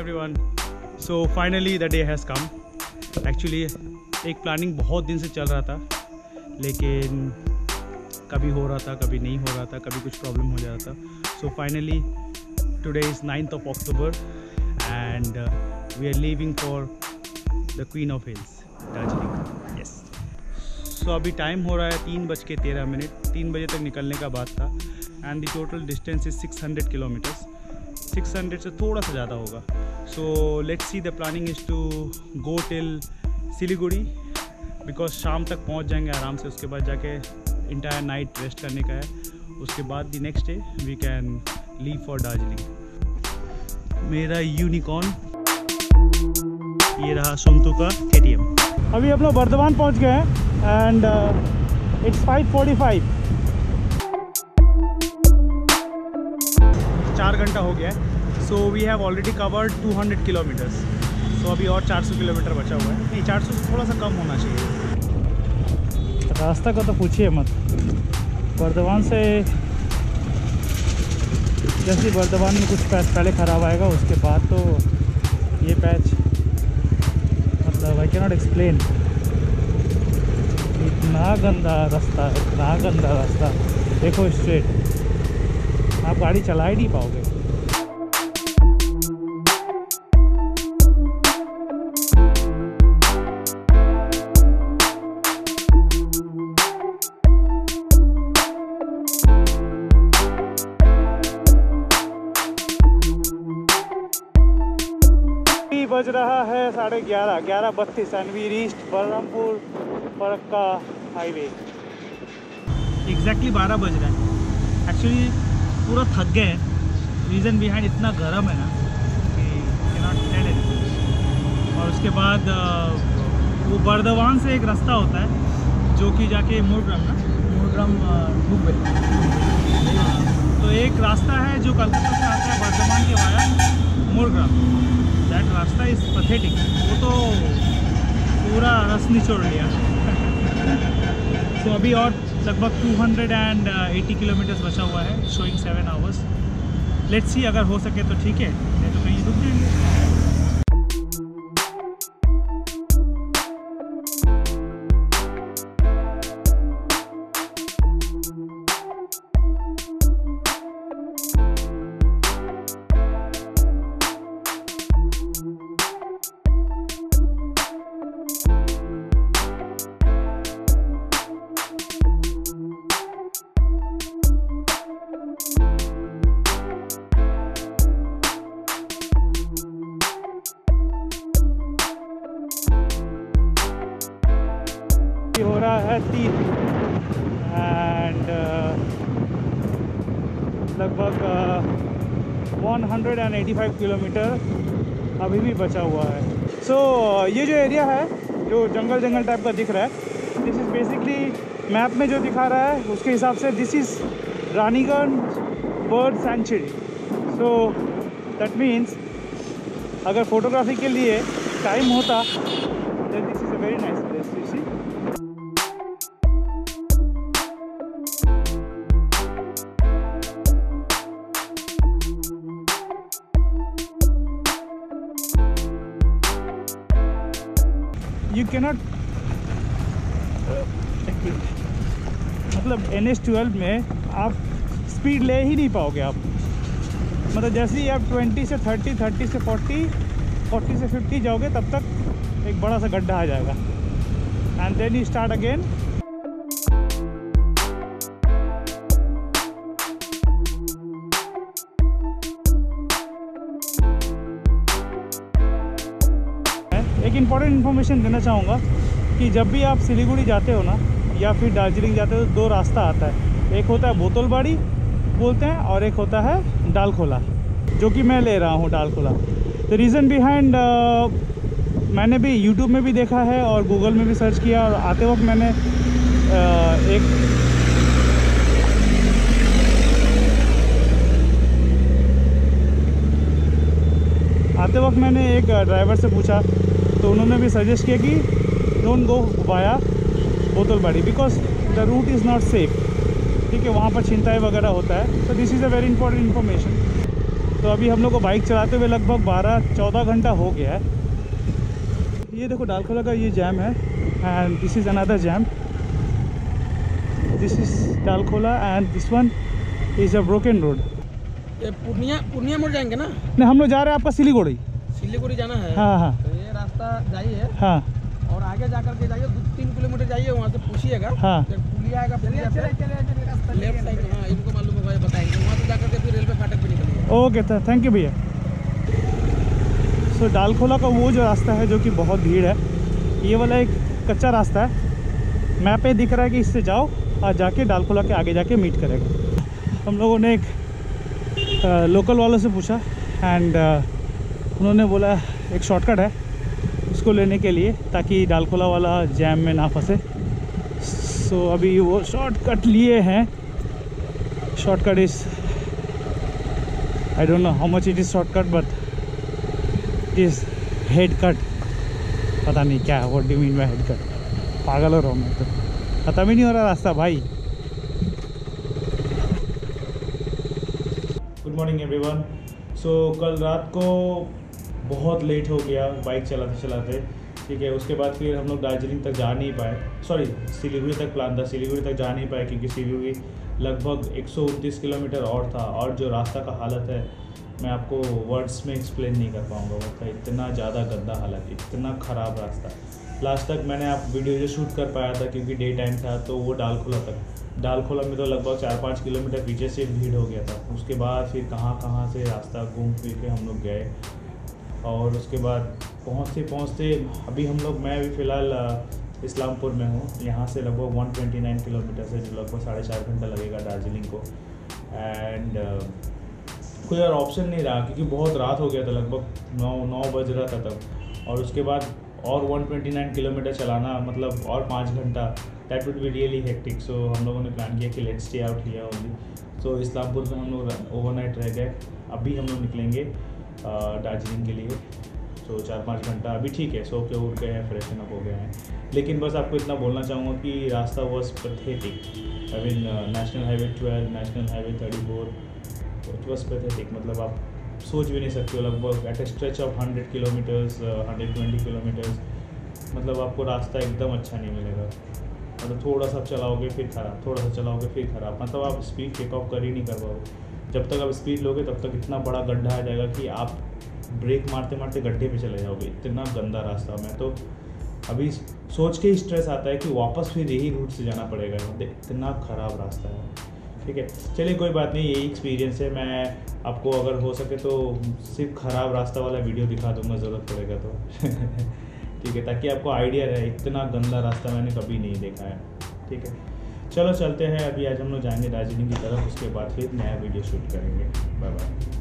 Everyone. So finally the day has come. Actually एक planning बहुत दिन से चल रहा था, लेकिन कभी हो रहा था, कभी नहीं हो रहा था, कभी कुछ प्रॉब्लम हो जा रहा था। So finally today is 9th of October and we are leaving for the queen of hills Darjeeling. Yes, so अभी टाइम हो रहा है 3:13। 3 बजे तक निकलने का बात था and the total distance is 600 kilometres. 600 से थोड़ा सा ज़्यादा होगा। So let's see, the planning is to go till Siliguri because शाम तक पहुंच जाएंगे आराम से। उसके बाद जाके इंटायर नाइट रेस्ट करने का है। उसके बाद the next day we can leave for Darjeeling. मेरा यूनिकॉर्न ये रहा, सोमतू का KTM। अभी अपना बर्दवान पहुंच गए हैं एंड इट्स 5:45। 4 घंटा हो गया है। So we have already covered 200 kilometres. सो अभी और 400 किलोमीटर बचा हुआ है। नहीं, 400 से थोड़ा सा कम होना चाहिए। रास्ता का तो पूछिए मत। बर्दवान से जैसे बर्दवान में कुछ पैच पहले ख़राब आएगा, उसके बाद तो ये पैच, मतलब आई कैन नॉट एक्सप्लेन। इतना गंदा रास्ता। देखो स्ट्रेट, आप गाड़ी चला ही नहीं पाओगे। बज रहा है 11:30, 11:32 and we reached Balrampur Farakka highway. Exactly 12 बज रहा है। एक्चुअली पूरा थक गए हैं। रीज़न बिहाइंड इतना गर्म है ना कि कैन नॉट टेल एनीथिंग। और उसके बाद वो बर्दवान से एक रास्ता होता है जो कि जाके मुरुग्राम तो एक रास्ता है जो कलकत्ता से आता है बर्दवान के वाया मुरुग्राम। दैट रास्ता इज़ पैथेटिक। वो तो पूरा रस निचोड़ लिया। सो अभी और लगभग 280 किलोमीटर्स बचा हुआ है, शोइंग 7 आवर्स। लेट्स सी, अगर हो सके तो ठीक है, नहीं तो कहीं रुक है 3 एंड लगभग 185 किलोमीटर अभी भी बचा हुआ है। सो ये जो एरिया है जो जंगल टाइप का दिख रहा है, दिस इज़ बेसिकली मैप में जो दिखा रहा है उसके हिसाब से this is Raniganj bird sanctuary. So that means अगर फोटोग्राफी के लिए टाइम होता then this is a very nice place to see. You cannot, मतलब NH12 में आप स्पीड ले ही नहीं पाओगे। आप मतलब जैसे ही आप 20 से 30, 30 से 40, 40 से 50 जाओगे तब तक एक बड़ा सा गड्ढा आ जाएगा and then you start again. एक इम्पॉर्टेंट इन्फॉर्मेशन देना चाहूँगा कि जब भी आप सिलीगुड़ी जाते हो ना या फिर दार्जिलिंग जाते हो तो 2 रास्ता आता है। एक होता है बोतलबाड़ी बोलते हैं और एक होता है डालखोला, जो कि मैं ले रहा हूँ डालखोला। द रीज़न बिहाइंड मैंने भी यूट्यूब में भी देखा है और गूगल में भी सर्च किया, और आते वक्त मैंने एक ड्राइवर से पूछा तो उन्होंने भी सजेस्ट किया कि don't go via बोतलबाड़ी because the route is not safe. ठीक है, वहाँ पर छिनताई वगैरह होता है। So this is a very important information. तो अभी हम लोग को बाइक चलाते हुए लगभग 12-14 घंटा हो गया है। ये देखो डालकोला का ये जैम है and this is another jam, this is Dalkola and this one is a broken road. Purnia मोड़ जाएंगे ना? नहीं, हम लोग जा रहे हैं आपका सिलीगुड़ी जाना है। हाँ हाँ, तो ये रास्ता जाइए। हाँ, और आगे जाकर के जाइए 2-3 किलोमीटर जाइए, वहाँ से पूछिएगा। हाँ, पुलिया आएगा, लेफ्ट साइड। हाँ, इनको मालूम होगा, बताएंगे। वहाँ से जाकर के फिर रेलवे फाटक पे निकलेंगे। ओके सर, थैंक यू भैया। सो डालकोला का वो जो रास्ता है जो कि बहुत भीड़ है, ये वाला एक कच्चा रास्ता है। मैप पे दिख रहा है कि इससे जाओ और जाके डालकोला के आगे जाके मीट करेगा। हम लोगों ने एक लोकल वालों से पूछा एंड उन्होंने बोला एक शॉर्टकट है उसको लेने के लिए, ताकि डालकोला वाला जैम में ना फंसे। सो अभी वो शॉर्टकट लिए हैं। Shortcut is, I don't know how much it is shortcut, but is head cut. पता नहीं क्या है, what do you mean by head cut? पागल हो रहा हूँ मैं तो, पता भी नहीं हो रहा रास्ता भाई। Good morning everyone. सो कल रात को बहुत लेट हो गया बाइक चलाते चलाते, ठीक है। उसके बाद फिर हम लोग दार्जिलिंग तक जा नहीं पाए, सॉरी सिलीगुड़ी तक प्लान था, सिलीगुड़ी तक जा नहीं पाए क्योंकि सिलीगुड़ी लगभग 129 किलोमीटर और था। और जो रास्ता का हालत है मैं आपको वर्ड्स में एक्सप्लेन नहीं कर पाऊँगा, उसका इतना ज़्यादा गंदा हालत, इतना ख़राब रास्ता। लास्ट तक मैंने आप वीडियो जो शूट कर पाया था क्योंकि डे टाइम था, तो वो डालकोला तक, डालकोला में तो लगभग 4-5 किलोमीटर पीछे से भीड़ हो गया था। उसके बाद फिर कहाँ से रास्ता घूम फिर के हम लोग गए, और उसके बाद पहुँचते अभी हम लोग, मैं अभी फ़िलहाल इस्लामपुर में हूँ। यहाँ से लगभग 129 किलोमीटर से जो लगभग 4.5 घंटा लगेगा दार्जिलिंग को। एंड कोई और ऑप्शन नहीं रहा क्योंकि बहुत रात हो गया था, लगभग 9 बज रहा था तब। और उसके बाद और 129 किलोमीटर चलाना मतलब और 5 घंटा, that would be really hectic. So हम लोगों ने प्लान किया कि let's stay out here only. So Islampur में हम लोग ओवरनाइट रह गए। अभी हम लोग निकलेंगे दार्जिलिंग के लिए। सो 4-5 घंटा अभी ठीक है, सो के उठ गए हैं, फ्रेशन अप हो गए हैं। लेकिन बस आपको इतना बोलना चाहूँगा कि रास्ता was pathetic. I mean national highway 12, national highway 34, it was pathetic. मतलब आप सोच भी नहीं सकते हो, लगभग at a stretch of 100 kilometres, 120 kilometres, मतलब आपको रास्ता एकदम अच्छा नहीं मिलेगा। मतलब थोड़ा सा चलाओगे फिर ख़राब, थोड़ा सा चलाओगे फिर ख़राब, मतलब आप स्पीड टेक ऑफ कर ही नहीं कर पाओगे। जब तक आप स्पीड लोगे तब तक इतना बड़ा गड्ढा आ जाएगा कि आप ब्रेक मारते मारते गड्ढे पे चले जाओगे, इतना गंदा रास्ता। मैं तो अभी सोच के ही स्ट्रेस आता है कि वापस फिर यही रूट से जाना पड़ेगा, मतलब इतना ख़राब रास्ता है, ठीक है। चलिए कोई बात नहीं, यही एक्सपीरियंस है। मैं आपको अगर हो सके तो सिर्फ ख़राब रास्ता वाला वीडियो दिखा दूँगा, ज़रूरत पड़ेगा तो ठीक है, ताकि आपको आइडिया रहे। इतना गंदा रास्ता मैंने कभी नहीं देखा है, ठीक है। चलो चलते हैं, अभी आज हम लोग जाएंगे दार्जिलिंग की तरफ, उसके बाद फिर नया वीडियो शूट करेंगे। Bye bye.